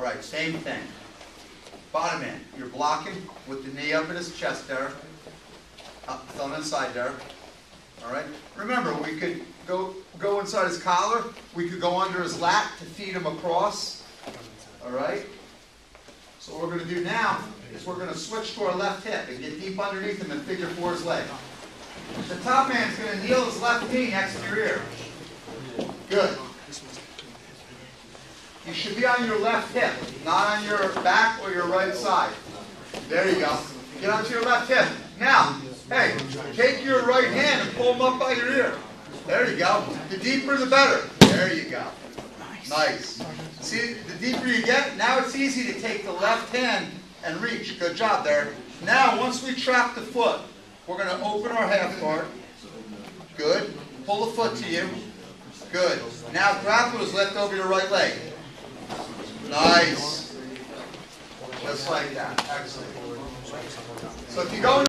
All right, same thing. Bottom end, you're blocking with the knee up at his chest there, thumb inside there. All right. Remember, we could go inside his collar. We could go under his lap to feed him across. All right. So what we're going to do now is we're going to switch to our left hip and get deep underneath him and figure four his leg. The top man's going to kneel his left knee next to your ear. Good. You should be on your left hip, not on your back or your right side. There you go. Get onto your left hip. Now, hey, take your right hand and pull them up by your ear. There you go. The deeper the better. There you go. Nice. See, the deeper you get, now it's easy to take the left hand and reach. Good job there. Now, once we trap the foot, we're going to open our half guard. Good. Pull the foot to you. Good. Now, grapple is left over your right leg. Nice. Just like that. Excellent. So if you go